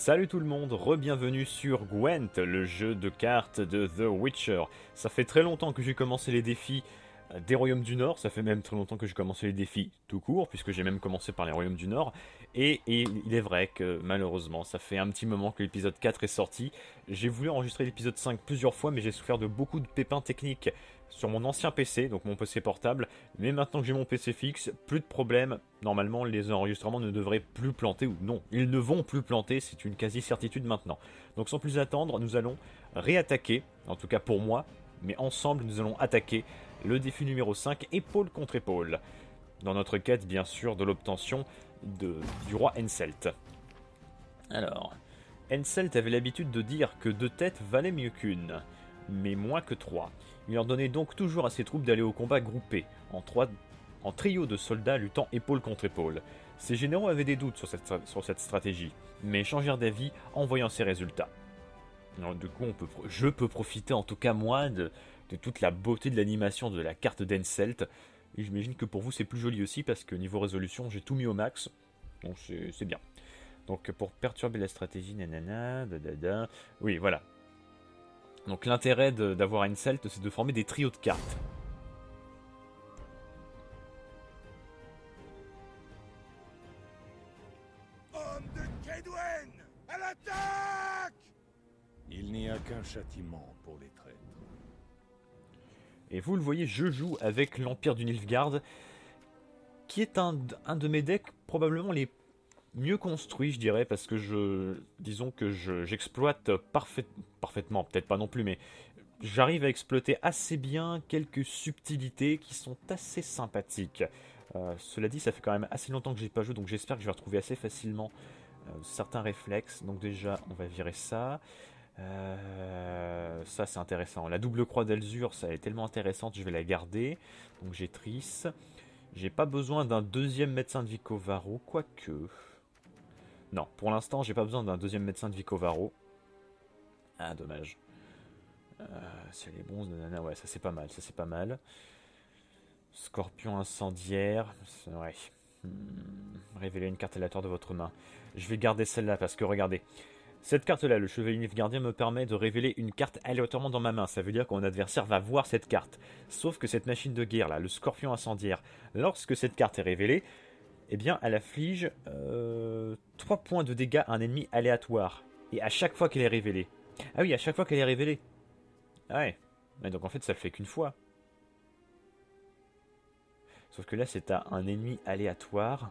Salut tout le monde, re-bienvenue sur Gwent, le jeu de cartes de The Witcher. Ça fait très longtemps que j'ai commencé les défis des Royaumes du Nord, ça fait même très longtemps que j'ai commencé les défis tout court, puisque j'ai même commencé par les Royaumes du Nord, et il est vrai que malheureusement, ça fait un petit moment que l'épisode 4 est sorti. J'ai voulu enregistrer l'épisode 5 plusieurs fois, mais j'ai souffert de beaucoup de pépins techniques sur mon ancien PC, donc mon PC portable, mais maintenant que j'ai mon PC fixe, plus de problème. Normalement, les enregistrements ne devraient plus planter, ou non, ils ne vont plus planter, c'est une quasi-certitude maintenant. Donc sans plus attendre, nous allons réattaquer, en tout cas pour moi, mais ensemble nous allons attaquer le défi numéro 5, épaule contre épaule, dans notre quête bien sûr de l'obtention du roi Henselt. Alors, Henselt avait l'habitude de dire que deux têtes valaient mieux qu'une, mais moins que trois. Il ordonnait donc toujours à ses troupes d'aller au combat groupées, en trio de soldats luttant épaule contre épaule. Ses généraux avaient des doutes sur cette stratégie, mais changèrent d'avis en voyant ses résultats. Alors, du coup, je peux profiter, en tout cas moi, de toute la beauté de l'animation de la carte d'Henselt. Et j'imagine que pour vous c'est plus joli aussi, parce que niveau résolution j'ai tout mis au max, donc c'est bien. Donc pour perturber la stratégie, nanana, dadada, oui voilà. Donc l'intérêt d'avoir Henselt, c'est de former des trios de cartes. Homme de Kedwen, à l'attaque! Il n'y a qu'un châtiment pour les traîtres. Et vous le voyez, je joue avec l'Empire du Nilfgaard, qui est un de mes decks probablement les mieux construits, je dirais, parce que j'exploite parfaitement, peut-être pas non plus, mais j'arrive à exploiter assez bien quelques subtilités qui sont assez sympathiques. Cela dit, ça fait quand même assez longtemps que j'ai pas joué, donc j'espère que je vais retrouver assez facilement certains réflexes. Donc déjà, on va virer ça. Ça c'est intéressant. La double croix d'Alzur, ça est tellement intéressante, je vais la garder. Donc j'ai Tris. J'ai pas besoin d'un deuxième médecin de Vicovaro, quoique. Non, pour l'instant j'ai pas besoin d'un deuxième médecin de Vicovaro. Ah dommage. C'est les bronzes, nanana, ouais, ça c'est pas mal, ça c'est pas mal. Scorpion incendiaire, ouais. Révélez une carte aléatoire de votre main. Je vais garder celle-là parce que regardez. Cette carte-là, le chevalier Nilfgaardien, me permet de révéler une carte aléatoirement dans ma main. Ça veut dire que mon adversaire va voir cette carte. Sauf que cette machine de guerre, là, le scorpion incendiaire, lorsque cette carte est révélée, eh bien, elle afflige 3 points de dégâts à un ennemi aléatoire. Et à chaque fois qu'elle est révélée. Ah oui, à chaque fois qu'elle est révélée. Ouais. Mais donc en fait, ça le fait qu'une fois. Sauf que là, c'est à un ennemi aléatoire.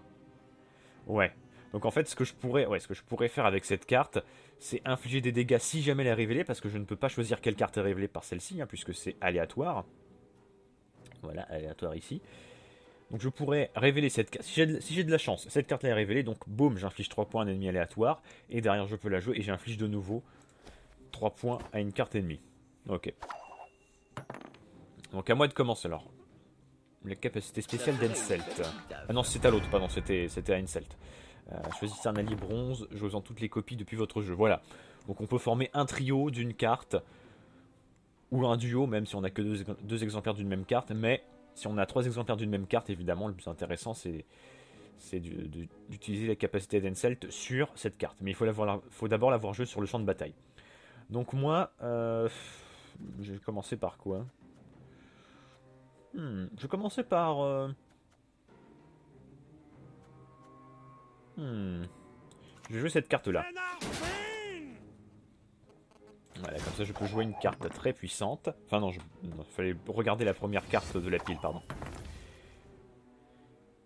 Ouais. Donc en fait, ce que je pourrais faire avec cette carte, c'est infliger des dégâts si jamais elle est révélée, parce que je ne peux pas choisir quelle carte est révélée par celle-ci, hein, puisque c'est aléatoire. Voilà, aléatoire ici. Donc je pourrais révéler cette carte, si j'ai de la chance, cette carte-là est révélée, donc boum, j'inflige 3 points à un ennemi aléatoire, et derrière je peux la jouer, et j'inflige de nouveau 3 points à une carte ennemie. Ok. Donc à moi de commencer alors. La capacité spéciale d'Henselt. Ah non, c'était à l'autre, pardon, c'était à Henselt. Choisissez un allié bronze, jouez-en toutes les copies depuis votre jeu. Voilà. Donc on peut former un trio d'une carte, ou un duo, même si on n'a que deux exemplaires d'une même carte. Mais si on a 3 exemplaires d'une même carte, évidemment, le plus intéressant, c'est d'utiliser la capacité d'Henselt sur cette carte. Mais il faut d'abord l'avoir joué sur le champ de bataille. Donc moi, je vais commencer par quoi? Je vais commencer par... Je vais jouer cette carte-là. Voilà, comme ça je peux jouer une carte très puissante. Enfin non, il fallait regarder la première carte de la pile, pardon.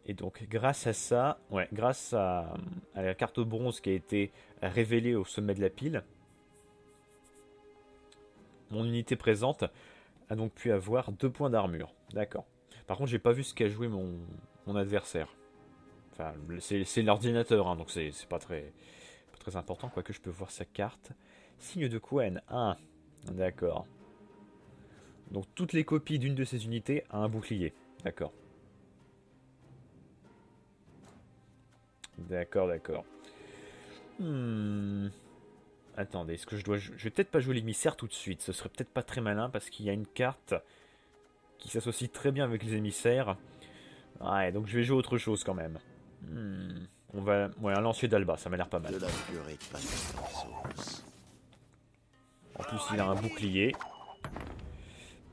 Et donc grâce à ça, ouais, grâce à la carte bronze qui a été révélée au sommet de la pile, mon unité présente a donc pu avoir 2 points d'armure. D'accord. Par contre, j'ai pas vu ce qu'a joué mon adversaire. Enfin, c'est l'ordinateur, hein, donc c'est pas très important, quoique je peux voir sa carte. Signe de Kouen, 1. D'accord. Donc toutes les copies d'une de ces unités a un bouclier. D'accord. D'accord, d'accord. Attendez, est-ce que je dois... Je vais peut-être pas jouer l'émissaire tout de suite, ce serait peut-être pas très malin, parce qu'il y a une carte qui s'associe très bien avec les émissaires. Ouais, donc je vais jouer autre chose quand même. On va... Ouais, un lancier d'Alba, ça m'a l'air pas mal. En plus, il a un bouclier.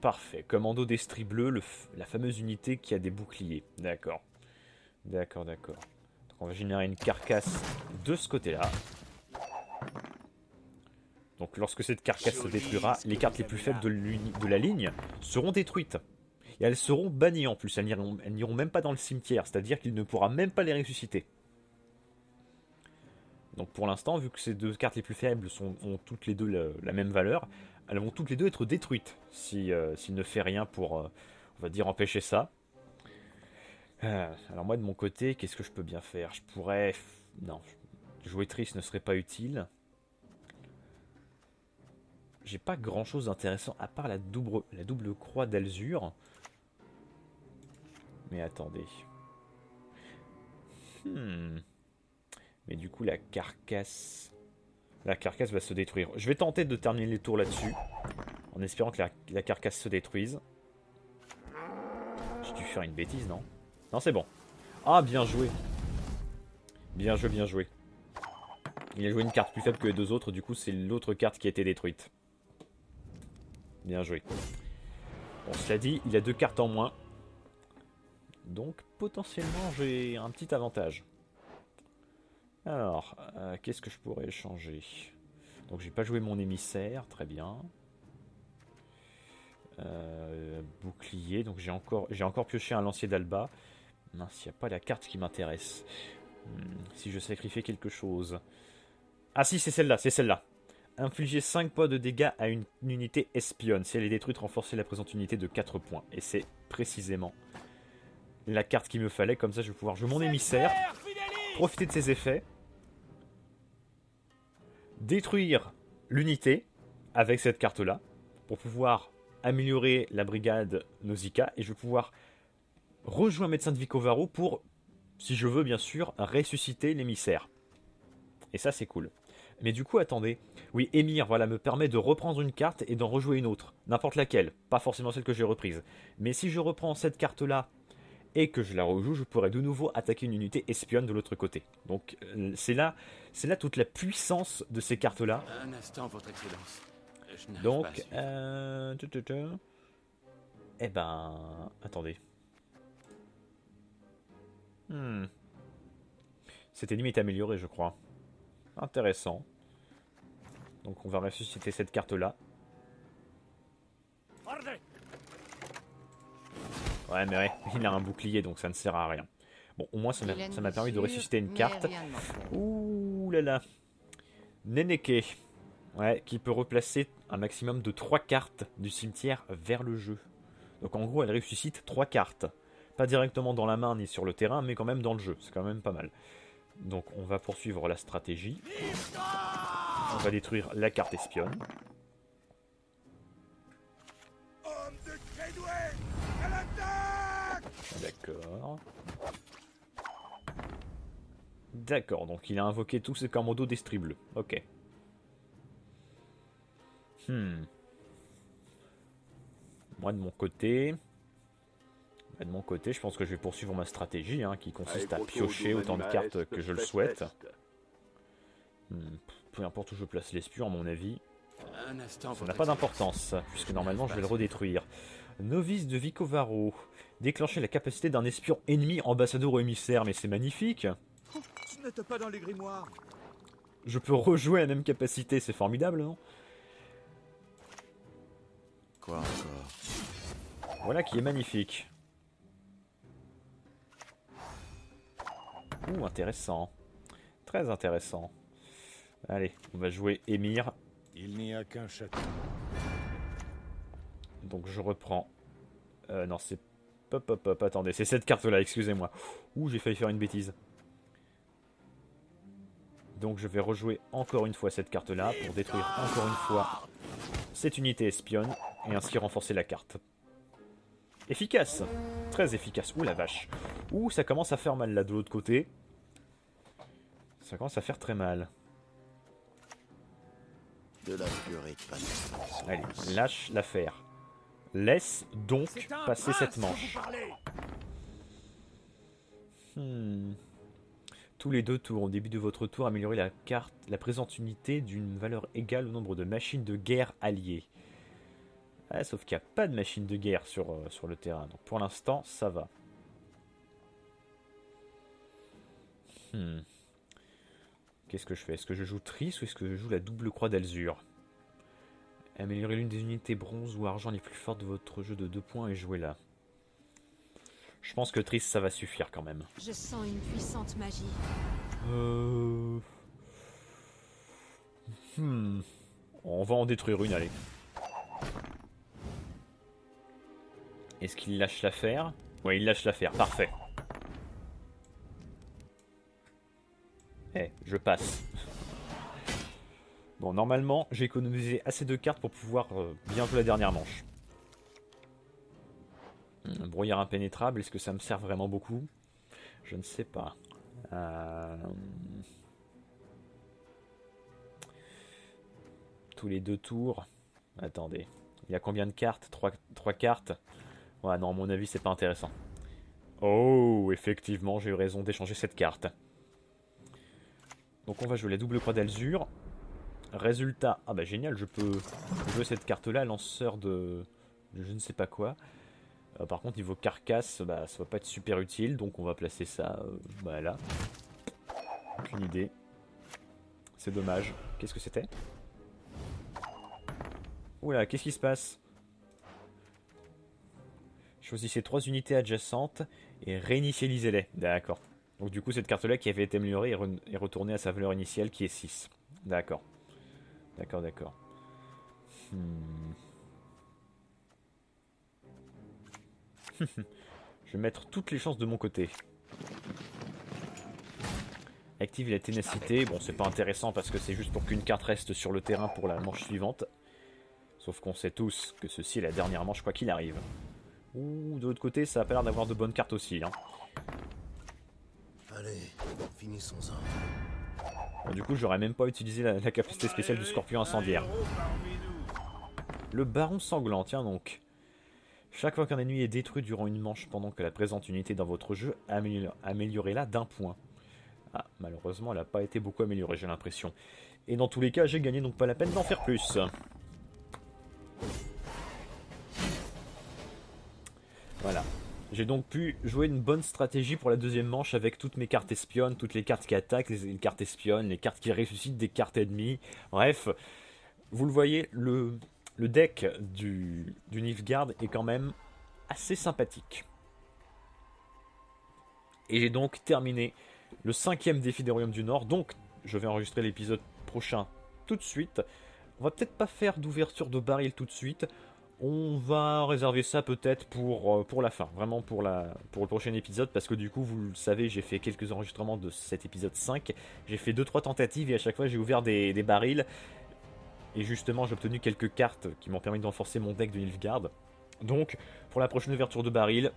Parfait. Commando d'Estrie Bleu, la fameuse unité qui a des boucliers. D'accord. D'accord, d'accord. Donc, on va générer une carcasse de ce côté-là. Donc, lorsque cette carcasse se détruira, les cartes les plus faibles de la ligne seront détruites. Et elles seront bannies en plus. Elles n'iront même pas dans le cimetière. C'est-à-dire qu'il ne pourra même pas les ressusciter. Donc pour l'instant, vu que ces deux cartes les plus faibles ont toutes les deux la même valeur, elles vont toutes les deux être détruites s'il ne fait rien pour, on va dire, empêcher ça. Alors moi, de mon côté, qu'est-ce que je peux bien faire? Je pourrais... Non, jouer Tris ne serait pas utile. J'ai pas grand-chose d'intéressant à part la double croix d'Alzur. Mais attendez... Mais du coup, la carcasse va se détruire. Je vais tenter de terminer les tours là-dessus, en espérant que la carcasse se détruise. J'ai dû faire une bêtise, non? Non, c'est bon. Ah, bien joué. Bien joué, bien joué. Il a joué une carte plus faible que les deux autres, du coup, c'est l'autre carte qui a été détruite. Bien joué. Bon, cela dit, il a deux cartes en moins. Donc, potentiellement, j'ai un petit avantage. Alors, qu'est-ce que je pourrais échanger? Donc, j'ai pas joué mon émissaire, très bien. Bouclier, donc j'ai encore pioché un lancier d'Alba. Mince, il n'y a pas la carte qui m'intéresse. Si je sacrifiais quelque chose... Ah si, c'est celle-là, c'est celle-là. Infliger 5 points de dégâts à une unité espionne. Si elle est détruite, renforcer la présente unité de 4 points. Et c'est précisément la carte qu'il me fallait, comme ça je vais pouvoir jouer mon émissaire. Profiter de ses effets, détruire l'unité avec cette carte-là pour pouvoir améliorer la brigade Nausicaa et je vais pouvoir rejoindre un médecin de Vicovaro pour, si je veux bien sûr, ressusciter l'émissaire. Et ça c'est cool. Mais du coup attendez, oui Émir voilà, me permet de reprendre une carte et d'en rejouer une autre, n'importe laquelle, pas forcément celle que j'ai reprise. Mais si je reprends cette carte-là, et que je la rejoue, je pourrais de nouveau attaquer une unité espionne de l'autre côté. Donc c'est là toute la puissance de ces cartes-là. Un instant, votre excellence. Donc, eh ben, attendez. C'était limite amélioré, je crois. Intéressant. Donc on va ressusciter cette carte-là. Ouais, mais ouais, il a un bouclier, donc ça ne sert à rien. Bon, au moins, ça m'a permis de ressusciter une carte. Ouh là là. Nénéké. Ouais, qui peut replacer un maximum de 3 cartes du cimetière vers le jeu. Donc, en gros, elle ressuscite 3 cartes. Pas directement dans la main ni sur le terrain, mais quand même dans le jeu. C'est quand même pas mal. Donc, on va poursuivre la stratégie. On va détruire la carte espionne. D'accord. D'accord, donc il a invoqué tous ses commandos d'Estrie Bleu. Ok. Moi de mon côté... je pense que je vais poursuivre ma stratégie, hein, qui consiste à piocher autant de cartes que je le souhaite. Peu importe où je place l'espion, à mon avis. Ça n'a pas d'importance, puisque normalement je vais le redétruire. Novice de Vicovaro. Déclencher la capacité d'un espion ennemi, ambassadeur ou émissaire. Mais c'est magnifique. Je peux rejouer la même capacité, c'est formidable, non? Quoi encore? Voilà qui est magnifique. Ouh, intéressant. Très intéressant. Allez, on va jouer Émir. Il n'y a qu'un château. Donc je reprends... non, c'est... Hop, hop, hop, attendez, c'est cette carte-là, excusez-moi. Ouh, j'ai failli faire une bêtise. Donc je vais rejouer encore une fois cette carte-là pour détruire encore une fois cette unité espionne et ainsi renforcer la carte. Efficace, très efficace. Ouh la vache. Ouh, ça commence à faire mal là de l'autre côté. Ça commence à faire très mal. Allez, lâche l'affaire. Laisse donc passer cette manche. Tous les deux tours, au début de votre tour, améliorez la carte, la présente unité d'une valeur égale au nombre de machines de guerre alliées. Ah, sauf qu'il n'y a pas de machines de guerre sur le terrain, donc pour l'instant, ça va. Qu'est-ce que je fais? Est-ce que je joue Tris ou est-ce que je joue la double croix d'Alzur? Améliorez l'une des unités bronze ou argent les plus fortes de votre jeu de 2 points et jouez-la. Je pense que Tris, ça va suffire quand même. Je sens une puissante magie. On va en détruire une, allez. Est-ce qu'il lâche l'affaire? Ouais, il lâche l'affaire, parfait. Eh, je passe. Bon, normalement, j'ai économisé assez de cartes pour pouvoir bien jouer la dernière manche. Brouillard impénétrable, est-ce que ça me sert vraiment beaucoup? Je ne sais pas. Tous les 2 tours. Attendez. Il y a combien de cartes? 3 cartes? Ouais, non, à mon avis, c'est pas intéressant. Oh, effectivement, j'ai eu raison d'échanger cette carte. Donc, on va jouer la double croix d'Alzur. Résultat. Ah, bah génial, je peux jouer cette carte-là, lanceur de je ne sais pas quoi. Par contre, niveau carcasse, bah, ça va pas être super utile, donc on va placer ça bah, là. Aucune idée. C'est dommage. Qu'est-ce que c'était? Oula, qu'est-ce qui se passe? Choisissez 3 unités adjacentes et réinitialisez-les. D'accord. Donc du coup, cette carte-là qui avait été améliorée est retournée à sa valeur initiale qui est 6. D'accord. D'accord, d'accord. Je vais mettre toutes les chances de mon côté. Active la ténacité. Bon, c'est pas intéressant parce que c'est juste pour qu'une carte reste sur le terrain pour la manche suivante. Sauf qu'on sait tous que ceci est la dernière manche quoi qu'il arrive. Ouh, de l'autre côté, ça a pas l'air d'avoir de bonnes cartes aussi. Hein. Allez, finissons-en. Bon, du coup, j'aurais même pas utilisé la capacité spéciale du Scorpion incendiaire. Le Baron sanglant, tiens donc. Chaque fois qu'un ennemi est détruit durant une manche pendant que la présente unité dans votre jeu, améliorez-la d'un point. Ah, malheureusement, elle n'a pas été beaucoup améliorée, j'ai l'impression. Et dans tous les cas, j'ai gagné, donc pas la peine d'en faire plus. Voilà. J'ai donc pu jouer une bonne stratégie pour la deuxième manche avec toutes mes cartes espionnes, toutes les cartes qui attaquent, les cartes espionnes, les cartes qui ressuscitent, des cartes ennemies. Bref, vous le voyez, le deck du Nilfgaard est quand même assez sympathique. Et j'ai donc terminé le 5e défi des Royaumes du Nord. Donc, je vais enregistrer l'épisode prochain tout de suite. On va peut-être pas faire d'ouverture de baril tout de suite. On va réserver ça peut-être pour la fin. Vraiment pour le prochain épisode. Parce que du coup, vous le savez, j'ai fait quelques enregistrements de cet épisode 5. J'ai fait 2-3 tentatives et à chaque fois, j'ai ouvert des barils. Et justement, j'ai obtenu quelques cartes qui m'ont permis de renforcer mon deck de Nilfgaard. Donc, pour la prochaine ouverture de baril,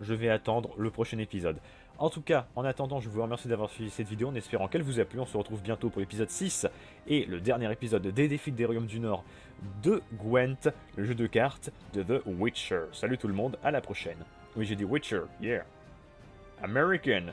je vais attendre le prochain épisode. En tout cas, en attendant, je vous remercie d'avoir suivi cette vidéo en espérant qu'elle vous a plu. On se retrouve bientôt pour l'épisode 6 et le dernier épisode des défis des Royaumes du Nord de Gwent, le jeu de cartes de The Witcher. Salut tout le monde, à la prochaine. Oui, j'ai dit Witcher, yeah. American.